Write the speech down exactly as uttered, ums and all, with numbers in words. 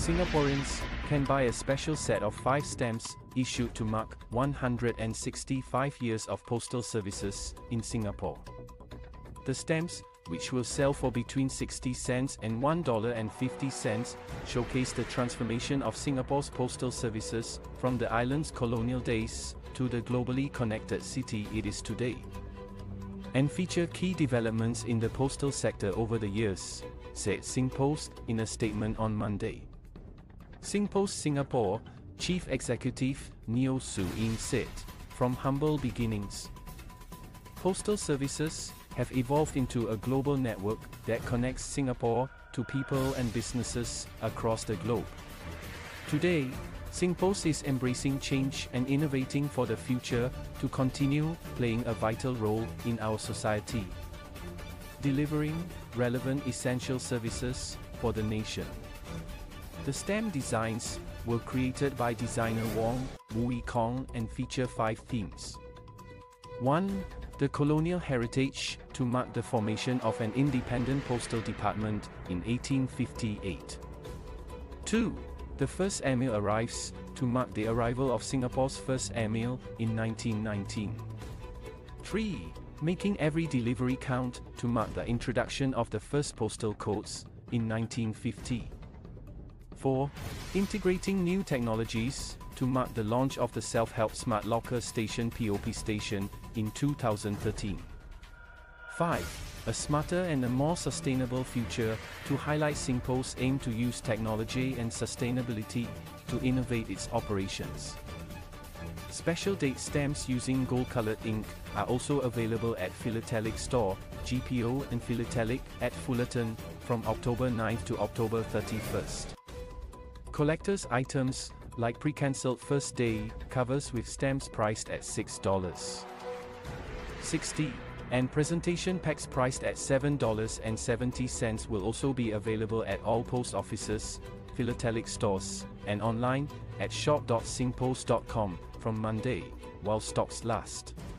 Singaporeans can buy a special set of five stamps, issued to mark one hundred sixty-five years of postal services in Singapore. The stamps, which will sell for between sixty cents and one dollar and fifty cents, showcase the transformation of Singapore's postal services, from the island's colonial days, to the globally connected city it is today, and feature key developments in the postal sector over the years, said SingPost in a statement on Monday. SingPost Singapore Chief Executive Neo Soo In said, "From humble beginnings, postal services have evolved into a global network that connects Singapore to people and businesses across the globe. Today, SingPost is embracing change and innovating for the future to continue playing a vital role in our society, delivering relevant essential services for the nation." The stamp designs were created by designer Wong Wu Yi Kong and feature five themes. one The colonial heritage, to mark the formation of an independent postal department in eighteen fifty-eight. two The first Emir arrives, to mark the arrival of Singapore's first Emir in nineteen nineteen. three Making every delivery count, to mark the introduction of the first postal codes in nineteen fifty. four Integrating new technologies, to mark the launch of the self-help smart locker station P O P station in two thousand thirteen. five A smarter and a more sustainable future, to highlight SingPost's aim to use technology and sustainability to innovate its operations. Special date stamps using gold-colored ink are also available at Philatelic Store, G P O and Philatelic at Fullerton, from October ninth to October thirty-first. Collectors' items, like pre-cancelled first day covers with stamps priced at six dollars sixty, and presentation packs priced at seven dollars and seventy cents, will also be available at all post offices, philatelic stores, and online, at shop dot singpost dot com, from Monday, while stocks last.